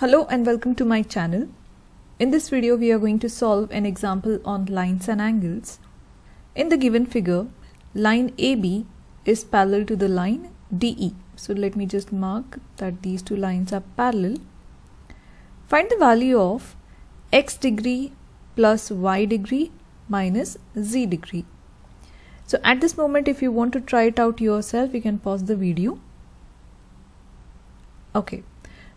Hello and welcome to my channel. In this video we are going to solve an example on lines and angles. In the given figure, line AB is parallel to the line DE. So let me just mark that these two lines are parallel. Find the value of x degree plus y degree minus z degree. So at this moment, if you want to try it out yourself, you can pause the video. Okay,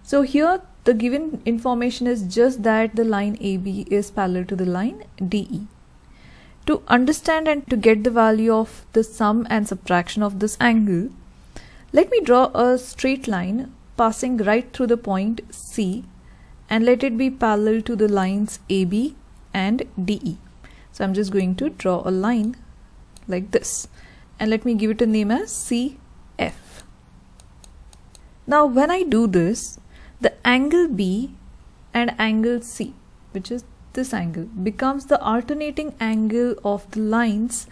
so here the given information is just that the line AB is parallel to the line DE. To understand and to get the value of the sum and subtraction of this angle, let me draw a straight line passing right through the point C and let it be parallel to the lines AB and DE. So I'm just going to draw a line like this and let me give it a name as CF. Now when I do this, the angle B and angle C, which is this angle, becomes the alternating angle of the lines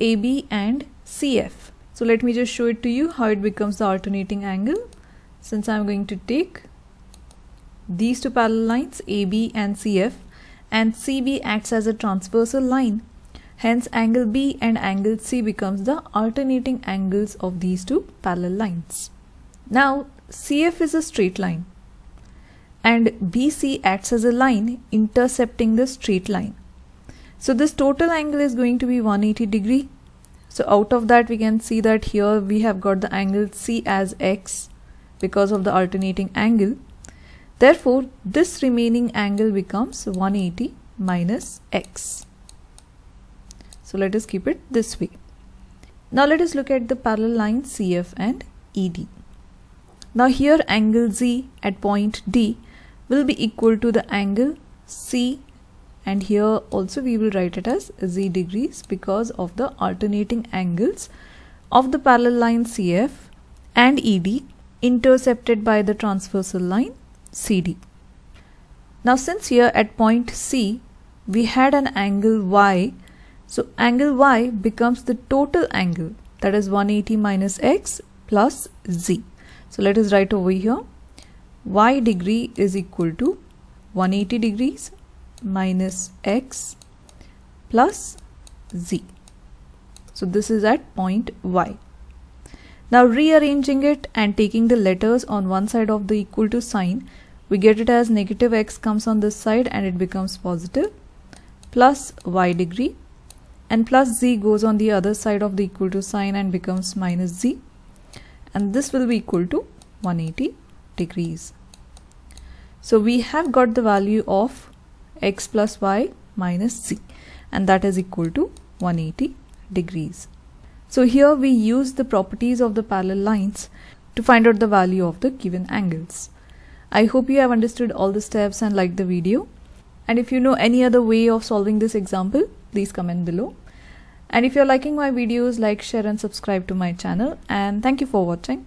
AB and CF. So let me just show it to you how it becomes the alternating angle, since I'm going to take these two parallel lines AB and CF, and CB acts as a transversal line. Hence angle B and angle C becomes the alternating angles of these two parallel lines. Now CF is a straight line, and BC acts as a line intercepting the straight line. So this total angle is going to be 180 degree. So out of that we can see that here we have got the angle C as X because of the alternating angle. Therefore this remaining angle becomes 180 minus X. So let us keep it this way. Now let us look at the parallel lines CF and ED. Now here angle Z at point D will be equal to the angle C, and here also we will write it as Z degrees because of the alternating angles of the parallel line CF and ED intercepted by the transversal line CD. Now since here at point C we had an angle Y, so angle Y becomes the total angle, that is 180 minus X plus Z. So let us write over here Y degree is equal to 180 degrees minus X plus Z. So this is at point Y. Now rearranging it and taking the letters on one side of the equal to sign, we get it as negative X comes on this side and it becomes positive, plus Y degree, and plus Z goes on the other side of the equal to sign and becomes minus Z. And this will be equal to 180 degrees. So we have got the value of X plus Y minus Z, and that is equal to 180 degrees. So here we use the properties of the parallel lines to find out the value of the given angles. I hope you have understood all the steps and liked the video. And if you know any other way of solving this example, please comment below. And if you're liking my videos, like, share and subscribe to my channel. And thank you for watching.